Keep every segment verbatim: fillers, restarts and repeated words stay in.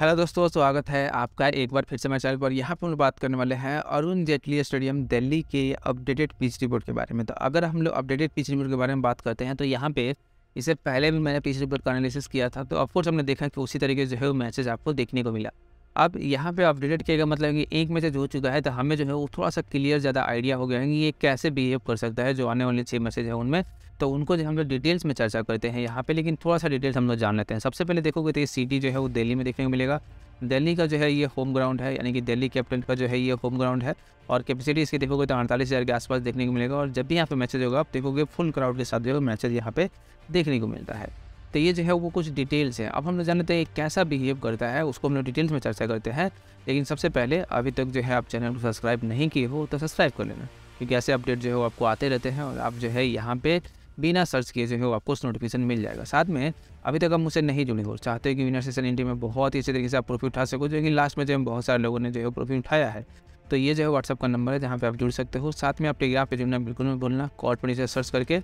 Hello दोस्तों, स्वागत है आपका एक बार फिर से मेरे चैनल पर। यहाँ पर हम बात करने वाले हैं अरुण जेटली स्टेडियम दिल्ली के अपडेटेड पिच रिपोर्ट के बारे में। तो अगर हम लोग अपडेटेड पिच रिपोर्ट के बारे में बात करते हैं तो यहाँ पे इससे पहले भी मैंने पिच रिपोर्ट का एनालिसिस किया था, तो ऑफकोर्स हमने देखा कि उसी तरीके से जो है वो मैचेज आपको देखने को मिला। अब यहाँ पे अपडेटेड किया गया मतलब कि एक मैचेज हो चुका है, तो हमें जो है वो थोड़ा सा क्लियर ज़्यादा आइडिया हो गया है कि ये कैसे बिहेव कर सकता है जो आने वाले छः मैचेज है उनमें। तो उनको जो हम लोग डिटेल्स में चर्चा करते हैं यहाँ पे, लेकिन थोड़ा सा डिटेल्स हम लोग जान लेते हैं। सबसे पहले देखोगे तो ये सिटी जो है वो दिल्ली में देखने को मिलेगा। दिल्ली का जो है ये होम ग्राउंड है, यानी कि दिल्ली कैपिटल का जो है ये होम ग्राउंड है, और कैपेसिटी इसकी देखोगे तो अड़तालीस हज़ार के आसपास देखने को मिलेगा। और जब भी यहाँ पे मैचेज होगा आप देखोगे फुल क्राउड के साथ जो है मैचेज यहाँ पे देखने को मिलता है। तो ये जो है वो कुछ डिटेल्स हैं। अब हम लोग जानते हैं कैसा बिहेव करता है, उसको हम लोग डिटेल्स में चर्चा करते हैं। लेकिन सबसे पहले अभी तक जो है आप चैनल को सब्सक्राइब नहीं किए हो तो सब्सक्राइब कर लेना, क्योंकि ऐसे अपडेट जो है वो आपको आते रहते हैं और आप जो है यहाँ पे बिना सर्च किए जो है वो आपको नोटिफिकेशन मिल जाएगा। साथ में अभी तक आप मुझसे नहीं जुड़े हो, चाहते हो कि विनर सेशन इंडिया में बहुत ही अच्छे तरीके से आप प्रॉफिट उठा सको, जो कि लास्ट में जो है बहुत सारे लोगों ने जो है प्रॉफिट उठाया है, तो ये जो है व्हाट्सअप का नंबर है जहाँ पे आप जुड़ सकते हो। साथ में आप टेलीग्राम पे जुड़ना बिल्कुल मत भूलना, कॉर्ड पर सर्च करके,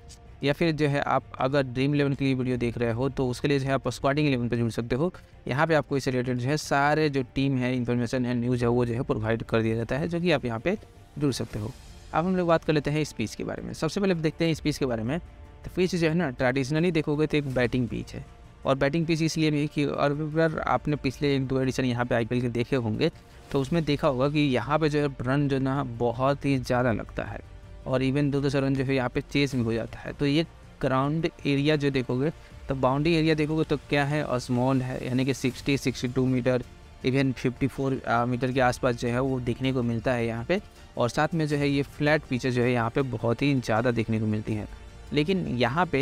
या फिर जो है आप अगर ड्रीम इलेवन के लिए वीडियो देख रहे हो तो उसके लिए जो है आप स्क्वाडिंग इलेवन पर जुड़ सकते हो। यहाँ पे आपको इससे रिलेटेड जो है सारे जो टीम है, इन्फॉर्मेशन है, न्यूज़ है, वो जो है प्रोवाइड कर दिया जाता है, जो कि आप यहाँ पे जुड़ सकते हो। अब हम लोग बात कर लेते हैं इस पिच के बारे में। सबसे पहले देखते हैं इस पिच के बारे में। तो पिच जो है ना ट्रेडिशनली देखोगे तो एक बैटिंग पिच है, और बैटिंग पिच इसलिए भी कि अगर आपने पिछले एक दो एडिशन यहाँ पे आई पी एल के देखे होंगे तो उसमें देखा होगा कि यहाँ पे जो है रन जो ना बहुत ही ज़्यादा लगता है, और इवन दो दो सौ रन जो है यहाँ पे चेस में हो जाता है। तो ये ग्राउंड एरिया जो देखोगे तो बाउंड्री एरिया देखोगे तो क्या है और स्मॉल है, यानी कि sixty sixty two metre even fifty four metre के आसपास जो है वो देखने को मिलता है यहाँ पे। और साथ में जो है ये फ्लैट पिचें जो है यहाँ पे बहुत ही ज़्यादा देखने को मिलती हैं। लेकिन यहाँ पे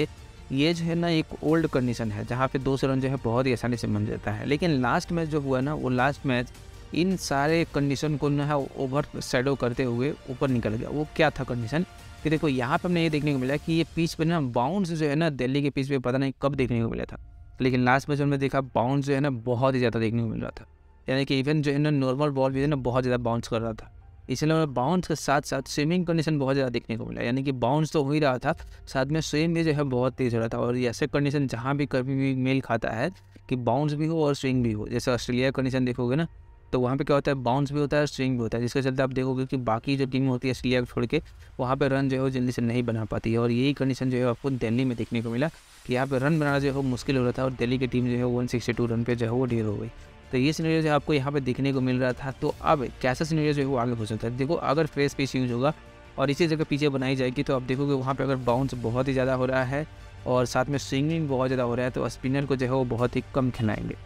ये जो है ना एक ओल्ड कंडीशन है जहाँ पे दो सौ रन जो है बहुत ही आसानी से बन जाता है। लेकिन लास्ट मैच जो हुआ ना, वो लास्ट मैच इन सारे कंडीशन को ना ओवर शैडो करते हुए ऊपर निकल गया। वो क्या था कंडीशन कि देखो यहाँ पे हमने ये देखने को मिला कि ये पिच पे ना बाउंस जो है ना दिल्ली के पिच पे पता नहीं कब देखने को मिला था, लेकिन लास्ट मैच हमने देखा बाउंस जो है ना बहुत ही ज़्यादा देखने को मिल रहा था, यानी कि इवन जो है ना नॉर्मल बॉल भी है ना बहुत ज़्यादा बाउंस कर रहा था। इसलिए बाउंस के साथ साथ स्विमिंग कंडीशन बहुत ज़्यादा देखने को मिला, यानी कि बाउंस तो हो ही रहा था, साथ में स्विम भी जो है बहुत तेज़ हो रहा था। और ऐसे कंडीशन जहाँ भी कभी भी मेल खाता है कि बाउंस भी हो और स्विंग भी हो, जैसे ऑस्ट्रेलिया कंडीशन देखोगे ना तो वहाँ पे क्या होता है बाउंस भी होता है स्विंग भी होता है, जिसके चलते आप देखोगे कि बाकी जो टीम होती है ऑस्ट्रेलिया को छोड़ के वहाँ पे रन जो है जल्दी से नहीं बना पाती है। और यही कंडीशन जो है आपको दिल्ली में देखने को मिला कि यहाँ पे रन बनाना जो है मुश्किल हो रहा था, और दिल्ली की टीम जो है वन सिक्सटी टू रन पे जो है वो ढेर हो गई। तो ये सीनरियो जो है आपको यहाँ पर देखने को मिल रहा था। तो अब कैसा सीनरियो जो है वो आगे हो सकता है, देखो अगर फ्रेश पिच यूज होगा और इसी जगह पीछे बनाई जाएगी तो आप देखोगे वहाँ पर अगर बाउंस बहुत ही ज़्यादा हो रहा है और साथ में स्विंगिंग बहुत ज़्यादा हो रहा है तो स्पिनर को जो है वो बहुत ही कम खिलाएंगे,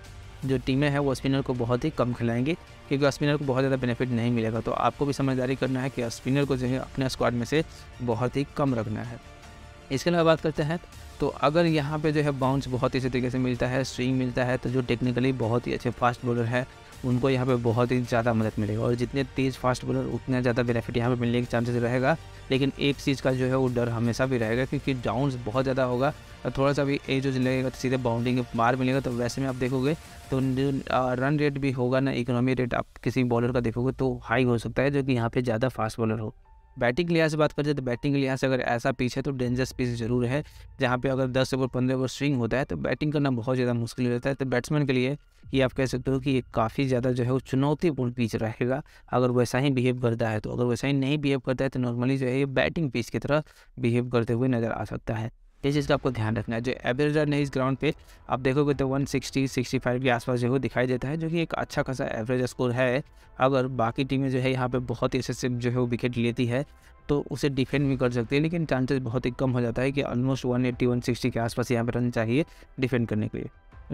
जो टीमें हैं वो स्पिनर को बहुत ही कम खिलाएंगे क्योंकि स्पिनर को बहुत ज़्यादा बेनिफिट नहीं मिलेगा। तो आपको भी समझदारी करना है कि स्पिनर को जो है अपने स्क्वाड में से बहुत ही कम रखना है। इसके अलावा बात करते हैं तो अगर यहाँ पे जो है बाउंस बहुत ही अच्छे तरीके से मिलता है, स्विंग मिलता है, तो जो टेक्निकली बहुत ही अच्छे फास्ट बॉलर है उनको यहाँ पे बहुत ही ज़्यादा मदद मिलेगी, और जितने तेज़ फास्ट बॉलर उतना ज़्यादा बेनिफिट यहाँ पे मिलने के चांसेस रहेगा। लेकिन एक चीज़ का जो है वो डर हमेशा भी रहेगा क्योंकि डाउन्स बहुत ज़्यादा होगा और थोड़ा सा भी एज उज लगेगा तो सीधे बाउंड्री के मार मिलेगा। तो वैसे में आप देखोगे तो रन रेट भी होगा ना, इकोनॉमी रेट आप किसी बॉलर का देखोगे तो हाई हो सकता है, जो कि यहाँ पर ज़्यादा फास्ट बॉलर हो। बैटिंग के लिहाज से बात करते हैं तो बैटिंग के लिहाज से अगर ऐसा पिच है तो डेंजरस पिच जरूर है, जहाँ पे अगर दस ओवर पंद्रह ओवर स्विंग होता है तो बैटिंग करना बहुत ज़्यादा मुश्किल रहता है। तो बैट्समैन के लिए ये आप कह सकते हो कि ये काफ़ी ज़्यादा जो है वो चुनौतीपूर्ण पिच रहेगा अगर वैसा ही बिहेव करता है तो। अगर वैसा ही नहीं बिहेव करता है तो नॉर्मली जो है ये बैटिंग पिच की तरह बिहेव करते हुए नज़र आ सकता है। इस चीज़ का आपको ध्यान रखना है। जो एवरेज रन है इस ग्राउंड पे आप देखोगे तो वन सिक्सटी सिक्सटी फाइव के आसपास जो है दिखाई देता है, जो कि एक अच्छा खासा एवरेज स्कोर है। अगर बाकी टीमें जो है यहाँ पे बहुत ही अच्छे से जो है वो विकेट लेती है तो उसे डिफेंड भी कर सकती है, लेकिन चांसेस बहुत ही कम हो जाता है कि almost one eighty one sixty के आसपास यहाँ पर रन चाहिए डिफेंड करने के लिए।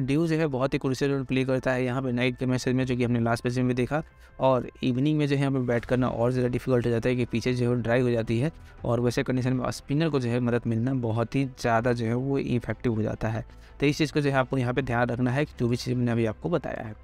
ड्यू जो है बहुत ही क्रूशियल रोल प्ले करता है यहाँ पे नाइट के मैच में, जो कि हमने लास्ट मैच में भी देखा। और इवनिंग में जो है यहाँ पे बैट करना और ज़्यादा डिफिकल्ट हो जाता है कि पीछे जो है ड्राई हो जाती है, और वैसे कंडीशन में स्पिनर को जो है मदद मिलना बहुत ही ज़्यादा जो है वो इफेक्टिव हो जाता है। तो इस चीज़ को जो है आपको यहाँ पर ध्यान रखना है कि जो भी चीज़ मैंने अभी आपको बताया है।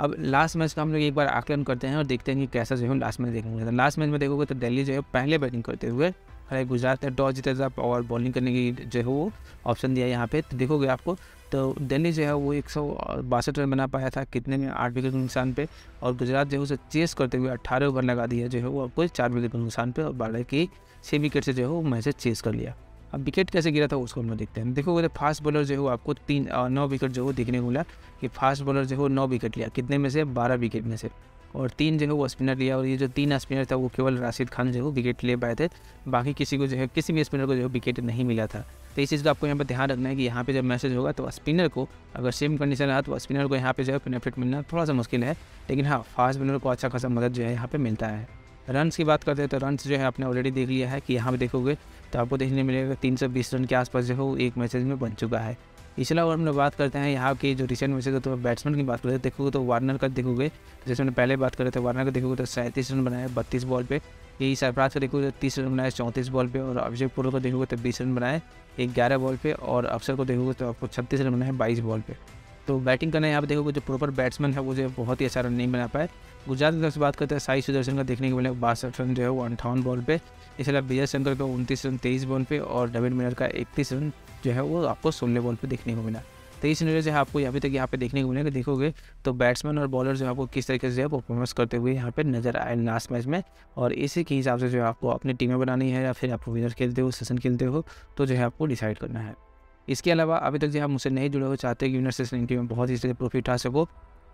अब लास्ट मैच का हम लोग एक बार आकलन करते हैं और देखते हैं कि कैसा जो है लास्ट मैच देखने को मिला था। लास्ट मैच में देखोगे तो दिल्ली जो है पहले बैटिंग करते हुए हालांकि गुजरात ने टॉस जीता था और बॉलिंग करने की जो है वो ऑप्शन दिया यहाँ पे। तो देखोगे आपको तो दिल्ली जो है वो एक सौ बासठ रन बना पाया था कितने में, आठ विकेट के नुकसान पे, और गुजरात जो है उसे चेस करते हुए अट्ठारह ओवर लगा दिया जो है वो आपको चार विकेट के नुकसान पे और बारह की छः विकेट से जो है वो मैच चेस कर लिया। अब विकेट कैसे गिरा था उसको हम देखते हैं। देखो फास्ट बॉलर जो हो आपको तीन नौ विकेट जो हो देखने को मिला कि फास्ट बॉलर जो हो नौ विकेट लिया, कितने में से बारह विकेट में से, और तीन जो है वो स्पिनर लिया। और ये जो तीन स्पिनर था वो केवल राशिद खान जो है विकेट ले पाए थे, बाकी किसी को जो है किसी भी स्पिनर को जो है विकेट नहीं मिला था। तो इस चीज़ का आपको यहाँ पर ध्यान रखना है कि यहाँ पे जब मैसेज होगा तो स्पिनर को, अगर सेम कंडीशन रहा तो स्पिनर को यहाँ पे जो है बेनिफिट मिलना थोड़ा सा मुश्किल है, लेकिन हाँ फास्ट बॉलर को अच्छा खासा मदद जो है यहाँ पर मिलता है। रन्स की बात करते हैं तो रन्स जो है आपने ऑलरेडी देख लिया है कि यहाँ पर देखोगे तो आपको देखने मिलेगा तीन सौ बीस रन के आसपास जो हो एक मैसेज में बन चुका है। इसके अलावा हम लोग बात करते हैं यहाँ के जो रिसेंट मैसेज है तो बैट्समैन की बात करते हैं देखोगे तो वार्नर का देखोगे, जैसे मैंने पहले बात कर रहे थे वार्नर का देखोगे तो सैंतीस रन बनाए बत्तीस बॉल पे, यही सरफराज का देखोगे तो तीस रन बनाए चौंतीस बॉल पे, और अभिषेक पूर्व को देखोगे तो बीस रन बनाए ग्यारह बॉल पे, और अफसर को देखोगे तो आपको छत्तीस रन बनाए बाईस बॉल पे। तो बैटिंग करना यहाँ पर देखोगे जो प्रॉपर बैट्समैन है वो जो बहुत ही अच्छा रन नहीं बना पाए। गुजरात की तरफ से बात करते हैं साई सुदर्शन का देखने को मिला बासठ रन जो है वो अंठावन बॉल पे, इसके अलावा विजय शंकर का उनतीस रन तेईस बॉल पे, और डेविड मिलर का इकतीस रन जो है वो आपको सोलह बॉल पे देखने को मिला। तो इस सीनरियो जो है आपको अभी तक यहाँ पे देखने को मिलेगा, देखोगे तो बैट्समैन और बॉलर जो है आपको किस तरीके से जो है परफॉर्मेंस करते हुए यहाँ पे नजर आए लास्ट मैच में, और इसी के हिसाब से जो है आपको अपनी टीमें बनानी है या फिर आप विनर खेलते हो सेशन खेलते हो तो जो है आपको डिसाइड करना है। इसके अलावा अभी तक जो आप मुझसे नहीं जुड़े हो चाहते कि विनर सेशन टीम में बहुत ही से प्रॉफिट आ सको,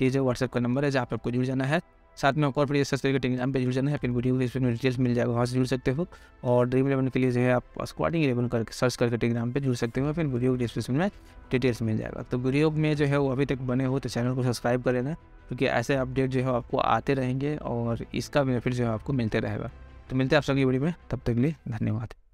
ये जो व्हाट्सएप का नंबर है जहाँ पर आपको जुड़ जाना है, साथ में और फ्री एक्सेस के टेलीग्राम पे जुड़ जाना है, फिर वीडियो इसमें डिटेल्स मिल जाएगा वहाँ से जुड़ सकते हो, और ड्रीम इलेवन के लिए जो है आप स्क्वाडिंग इलेवन करके सर्च करके टेलीग्राम पे जुड़ सकते हो, फिर वीडियो डिस्क्रिप्शन में डिटेल्स मिल जाएगा। तो वीडियो में जो है वो अभी तक बने हो तो चैनल को सब्सक्राइब कर लेना, क्योंकि ऐसे अपडेट जो है आपको आते रहेंगे और इसका बेनिफिट जो है आपको मिलते रहेगा। तो मिलते हैं आप सबकी वीडियो में, तब तक के लिए धन्यवाद।